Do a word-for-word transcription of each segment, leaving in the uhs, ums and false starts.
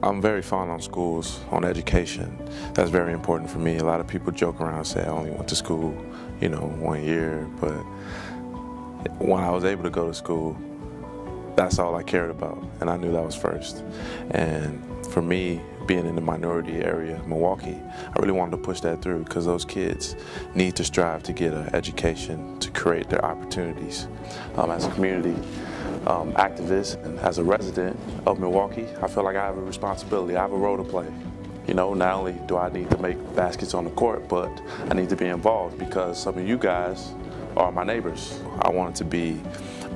I'm very fond on schools, on education. That's very important for me. A lot of people joke around and say I only went to school, you know, one year. But when I was able to go to school, that's all I cared about, and I knew that was first. And for me, being in the minority area, Milwaukee, I really wanted to push that through because those kids need to strive to get an education to create their opportunities. Um, as a community um, activist and as a resident of Milwaukee, I feel like I have a responsibility. I have a role to play. You know, not only do I need to make baskets on the court, but I need to be involved because some of you guys are my neighbors. I wanted to be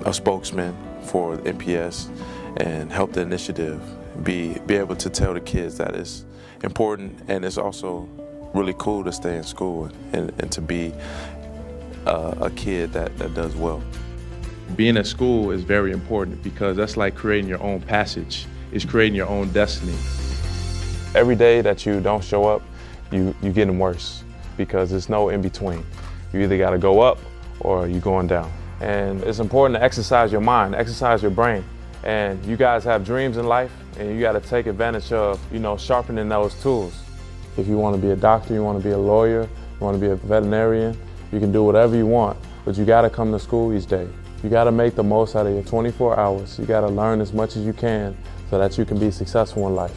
a spokesman for the M P S and help the initiative. Be, be able to tell the kids that it's important and it's also really cool to stay in school and, and to be uh, a kid that, that does well. Being at school is very important because that's like creating your own passage. It's creating your own destiny. Every day that you don't show up, you, you're getting worse because there's no in between. You either got to go up or you're going down. And it's important to exercise your mind, exercise your brain. And you guys have dreams in life, and you got to take advantage of, you know, sharpening those tools. If you want to be a doctor, you want to be a lawyer, you want to be a veterinarian, you can do whatever you want, but you got to come to school each day. You got to make the most out of your twenty-four hours. You got to learn as much as you can so that you can be successful in life.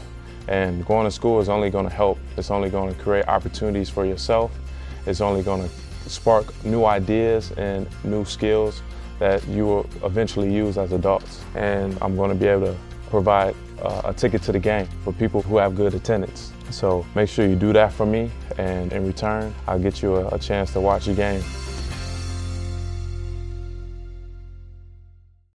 And going to school is only going to help. It's only going to create opportunities for yourself. It's only going to spark new ideas and new skills that you will eventually use as adults. And I'm going to be able to provide uh, a ticket to the game for people who have good attendance. So make sure you do that for me, and in return, I'll get you a, a chance to watch the game.